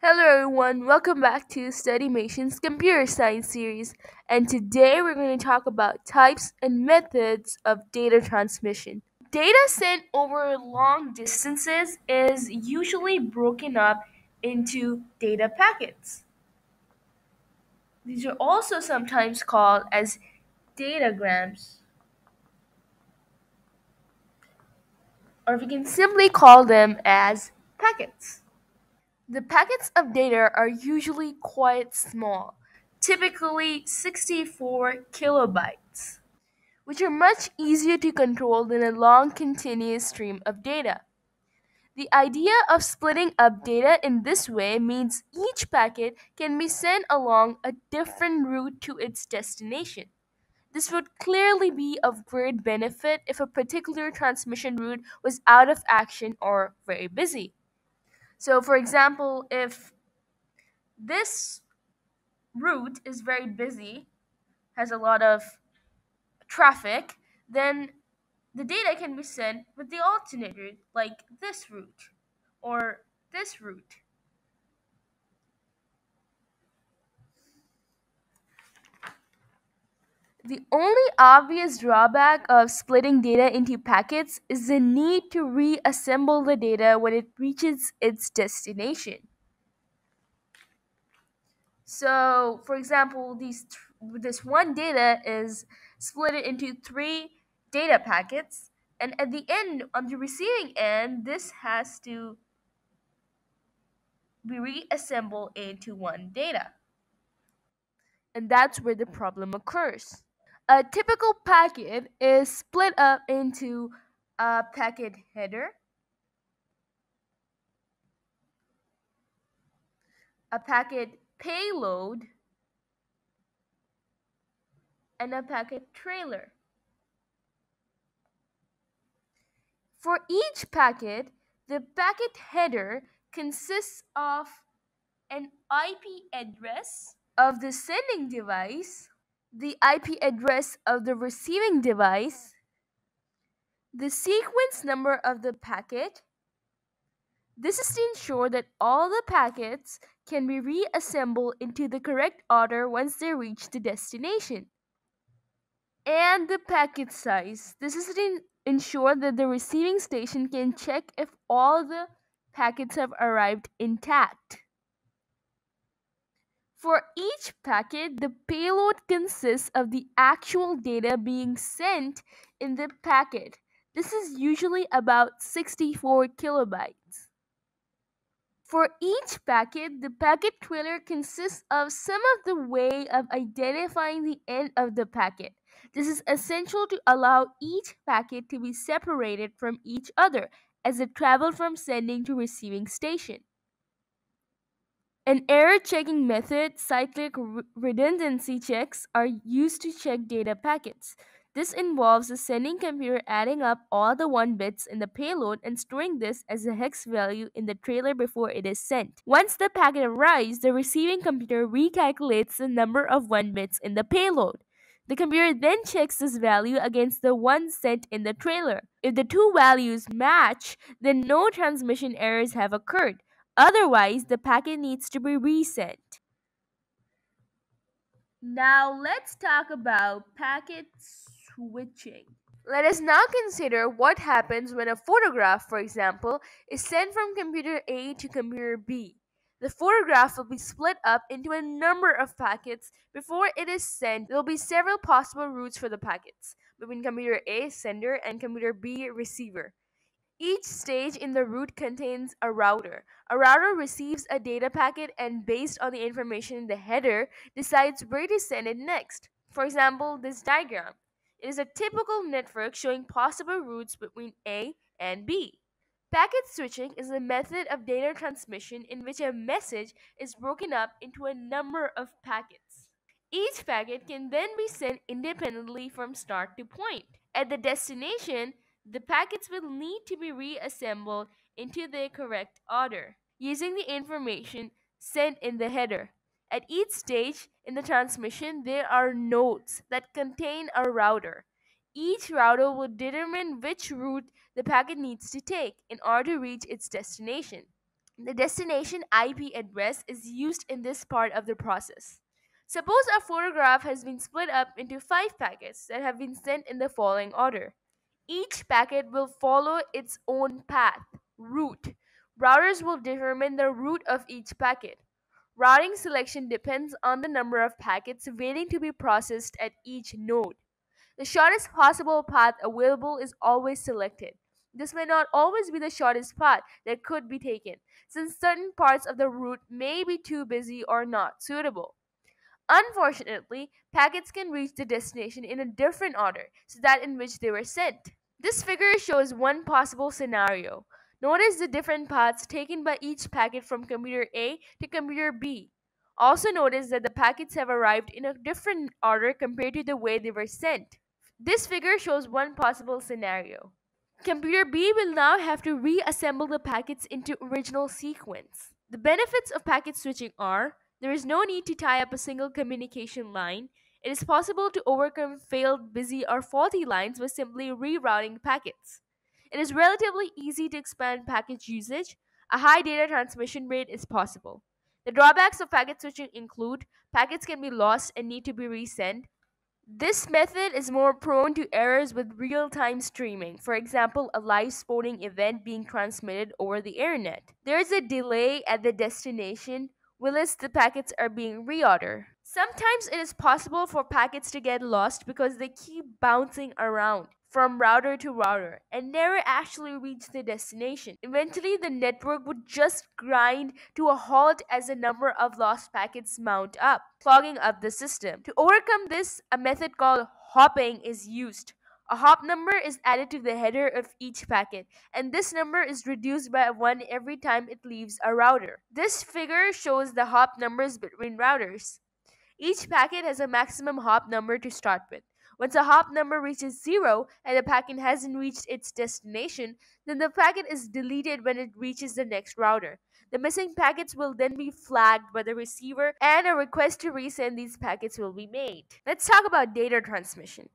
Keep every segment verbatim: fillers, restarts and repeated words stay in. Hello everyone, welcome back to Studimation's Computer Science series, and today we're going to talk about types and methods of data transmission. Data sent over long distances is usually broken up into data packets. These are also sometimes called as datagrams, or we can simply call them as packets. The packets of data are usually quite small, typically sixty-four kilobytes, which are much easier to control than a long continuous stream of data. The idea of splitting up data in this way means each packet can be sent along a different route to its destination. This would clearly be of great benefit if a particular transmission route was out of action or very busy. So, for example, if this route is very busy, has a lot of traffic, then the data can be sent with the alternate route, like this route or this route. The only obvious drawback of splitting data into packets is the need to reassemble the data when it reaches its destination. So, for example, these th this one data is split into three data packets, and at the end, on the receiving end, this has to be reassembled into one data. And that's where the problem occurs. A typical packet is split up into a packet header, a packet payload, and a packet trailer. For each packet, the packet header consists of an I P address of the sending device, the I P address of the receiving device, the sequence number of the packet. This is to ensure that all the packets can be reassembled into the correct order once they reach the destination. And the packet size. This is to ensure that the receiving station can check if all the packets have arrived intact. For each packet, the payload consists of the actual data being sent in the packet. This is usually about sixty-four kilobytes. For each packet, the packet trailer consists of some of the way of identifying the end of the packet. This is essential to allow each packet to be separated from each other as it travels from sending to receiving station. An error-checking method, cyclic redundancy checks, are used to check data packets. This involves the sending computer adding up all the one bits in the payload and storing this as a hex value in the trailer before it is sent. Once the packet arrives, the receiving computer recalculates the number of one bits in the payload. The computer then checks this value against the one sent in the trailer. If the two values match, then no transmission errors have occurred. Otherwise, the packet needs to be resent. Now, let's talk about packet switching. Let us now consider what happens when a photograph, for example, is sent from computer A to computer B. The photograph will be split up into a number of packets. Before it is sent, there will be several possible routes for the packets between computer A, sender, and computer B, receiver. Each stage in the route contains a router. A router receives a data packet and, based on the information in the header, decides where to send it next. For example, this diagram. It is a typical network showing possible routes between A and B. Packet switching is a method of data transmission in which a message is broken up into a number of packets. Each packet can then be sent independently from start to point. At the destination, the packets will need to be reassembled into their correct order using the information sent in the header. At each stage in the transmission, there are nodes that contain a router. Each router will determine which route the packet needs to take in order to reach its destination. The destination I P address is used in this part of the process. Suppose a photograph has been split up into five packets that have been sent in the following order. Each packet will follow its own path, route. Routers will determine the route of each packet. Routing selection depends on the number of packets waiting to be processed at each node. The shortest possible path available is always selected. This may not always be the shortest path that could be taken, since certain parts of the route may be too busy or not suitable. Unfortunately, packets can reach the destination in a different order to that in which they were sent. This figure shows one possible scenario. Notice the different paths taken by each packet from computer A to computer B. Also notice that the packets have arrived in a different order compared to the way they were sent. This figure shows one possible scenario. Computer B will now have to reassemble the packets into original sequence. The benefits of packet switching are: there is no need to tie up a single communication line. It is possible to overcome failed, busy, or faulty lines by simply rerouting packets. It is relatively easy to expand package usage. A high data transmission rate is possible. The drawbacks of packet switching include: packets can be lost and need to be resent. This method is more prone to errors with real-time streaming, for example, a live sporting event being transmitted over the internet. There is a delay at the destination, whilst the packets are being reordered. Sometimes it is possible for packets to get lost because they keep bouncing around from router to router and never actually reach the destination. Eventually, the network would just grind to a halt as the number of lost packets mount up, clogging up the system. To overcome this, a method called hopping is used. A hop number is added to the header of each packet, and this number is reduced by one every time it leaves a router. This figure shows the hop numbers between routers. Each packet has a maximum hop number to start with. Once a hop number reaches zero and the packet hasn't reached its destination, then the packet is deleted when it reaches the next router. The missing packets will then be flagged by the receiver, and a request to resend these packets will be made. Let's talk about data transmission.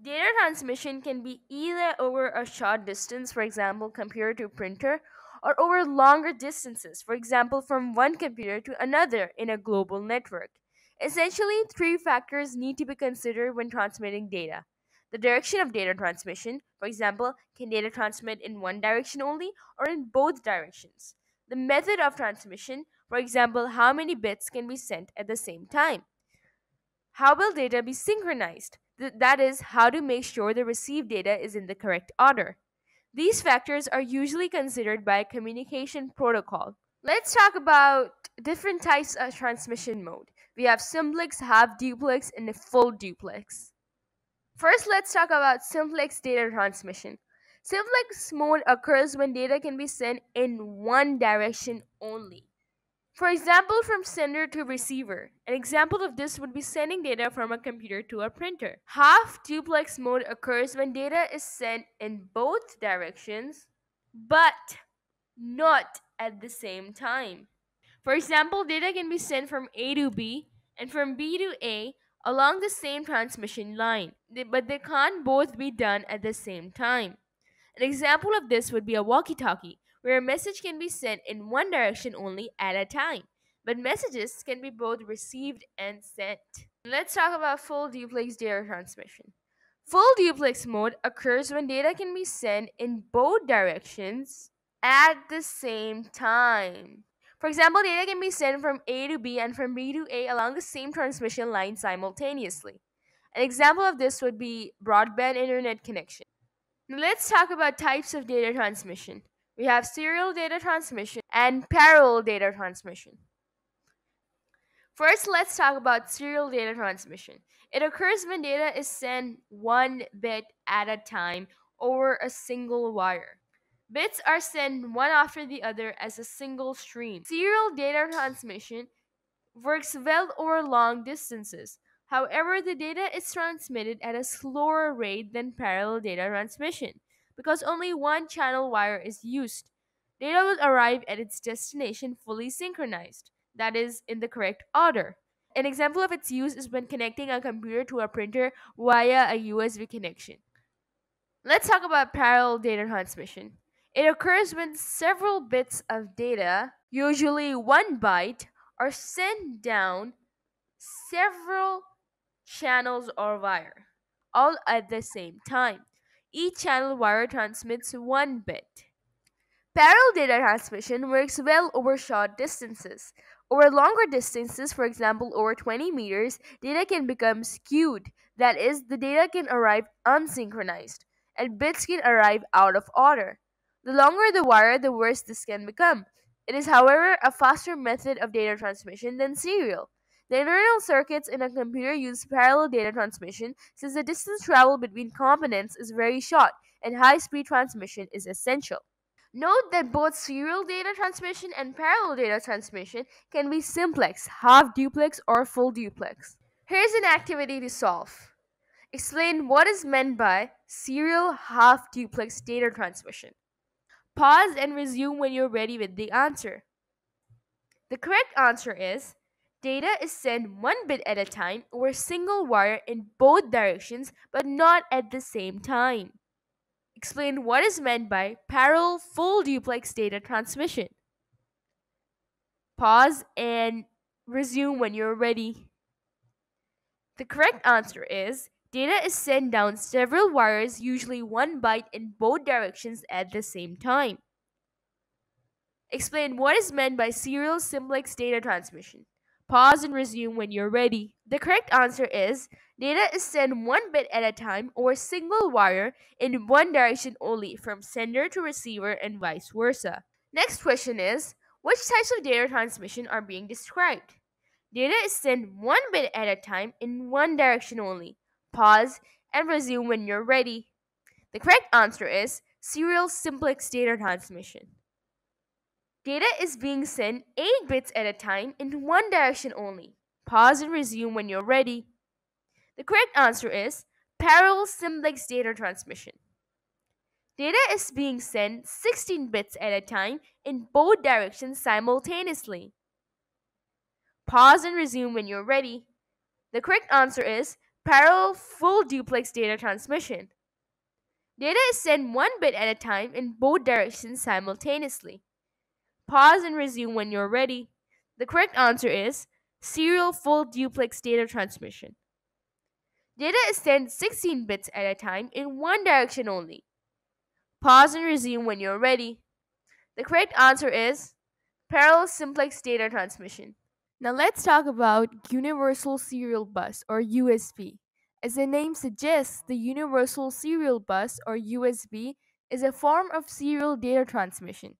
Data transmission can be either over a short distance, for example, computer to printer, or over longer distances, for example, from one computer to another in a global network. Essentially, three factors need to be considered when transmitting data. The direction of data transmission, for example, can data transmit in one direction only or in both directions? The method of transmission, for example, how many bits can be sent at the same time? How will data be synchronized? Th- that is, how to make sure the received data is in the correct order. These factors are usually considered by a communication protocol. Let's talk about different types of transmission mode. We have simplex, half duplex, and a full duplex. First, let's talk about simplex data transmission. Simplex mode occurs when data can be sent in one direction only. For example, from sender to receiver. An example of this would be sending data from a computer to a printer. Half duplex mode occurs when data is sent in both directions, but not at the same time. For example, data can be sent from A to B and from B to A along the same transmission line, but they can't both be done at the same time. An example of this would be a walkie-talkie, where a message can be sent in one direction only at a time, but messages can be both received and sent. Let's talk about full duplex data transmission. Full duplex mode occurs when data can be sent in both directions at the same time. For example, data can be sent from A to B and from B to A along the same transmission line simultaneously. An example of this would be broadband internet connection. Now let's talk about types of data transmission. We have serial data transmission and parallel data transmission. First, let's talk about serial data transmission. It occurs when data is sent one bit at a time over a single wire. Bits are sent one after the other as a single stream. Serial data transmission works well over long distances. However, the data is transmitted at a slower rate than parallel data transmission because only one channel wire is used. Data will arrive at its destination fully synchronized, that is, in the correct order. An example of its use is when connecting a computer to a printer via a U S B connection. Let's talk about parallel data transmission. It occurs when several bits of data usually one byte, are sent down several channels or wire, all at the same time. Each channel wire transmits one bit. Parallel data transmission works well over short distances. Over longer distances, for example over twenty meters, data can become skewed. That is, the data can arrive unsynchronized, and bits can arrive out of order. The longer the wire, the worse this can become. It is, however, a faster method of data transmission than serial. The internal circuits in a computer use parallel data transmission since the distance traveled between components is very short and high-speed transmission is essential. Note that both serial data transmission and parallel data transmission can be simplex, half-duplex, or full-duplex. Here's an activity to solve. Explain what is meant by serial half-duplex data transmission. Pause and resume when you're ready with the answer. The correct answer is: data is sent one bit at a time over a single wire in both directions, but not at the same time. Explain what is meant by parallel full duplex data transmission. Pause and resume when you're ready. The correct answer is: data is sent down several wires, usually one byte in both directions at the same time. Explain what is meant by serial simplex data transmission. Pause and resume when you're ready. The correct answer is: data is sent one bit at a time over a single wire in one direction only, from sender to receiver and vice versa. Next question is, which types of data transmission are being described? Data is sent one bit at a time in one direction only. Pause and resume when you're ready. The correct answer is serial simplex data transmission. Data is being sent eight bits at a time in one direction only. Pause and resume when you're ready. The correct answer is parallel simplex data transmission. Data is being sent sixteen bits at a time in both directions simultaneously. Pause and resume when you're ready. The correct answer is parallel full duplex data transmission. Data is sent one bit at a time in both directions simultaneously. Pause and resume when you're ready. The correct answer is serial full duplex data transmission. Data is sent sixteen bits at a time in one direction only. Pause and resume when you're ready. The correct answer is parallel simplex data transmission. Now let's talk about universal serial bus or U S B. As the name suggests, the universal serial bus or U S B is a form of serial data transmission.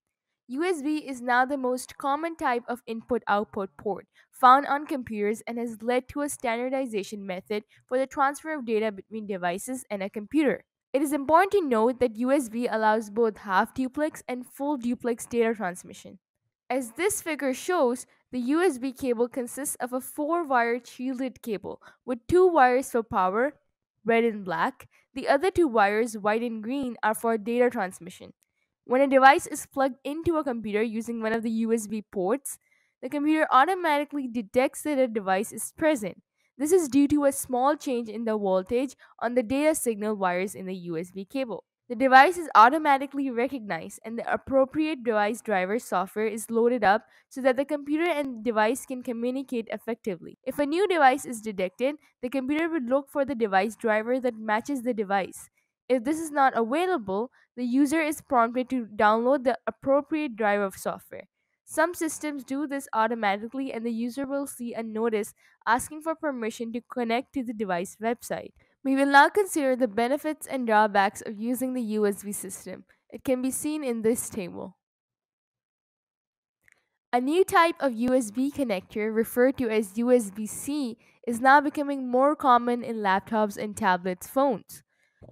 U S B is now the most common type of input-output port found on computers and has led to a standardization method for the transfer of data between devices and a computer. It is important to note that U S B allows both half-duplex and full-duplex data transmission. As this figure shows, the U S B cable consists of a four-wire shielded cable with two wires for power, red and black. The other two wires, white and green, are for data transmission. When a device is plugged into a computer using one of the U S B ports, the computer automatically detects that a device is present. This is due to a small change in the voltage on the data signal wires in the U S B cable. The device is automatically recognized and the appropriate device driver software is loaded up so that the computer and device can communicate effectively. If a new device is detected, the computer would look for the device driver that matches the device. If this is not available, the user is prompted to download the appropriate driver of software. Some systems do this automatically and the user will see a notice asking for permission to connect to the device website. We will now consider the benefits and drawbacks of using the U S B system. It can be seen in this table. A new type of U S B connector, referred to as U S B C, is now becoming more common in laptops and tablets phones.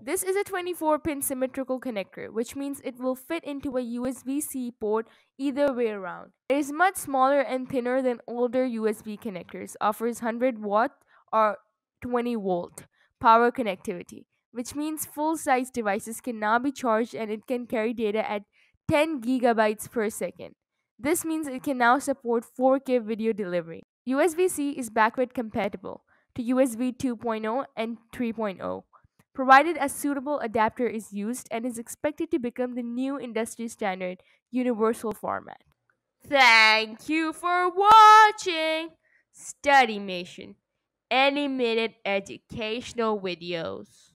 This is a twenty-four pin symmetrical connector, which means it will fit into a U S B C port either way around. It is much smaller and thinner than older U S B connectors, offers one hundred watt or twenty volt power connectivity, which means full-size devices can now be charged and it can carry data at ten gigabytes per second. This means it can now support four K video delivery. U S B C is backward compatible to U S B two point oh and three point oh. provided a suitable adapter is used and is expected to become the new industry standard universal format. Thank you for watching Studimation, animated educational videos.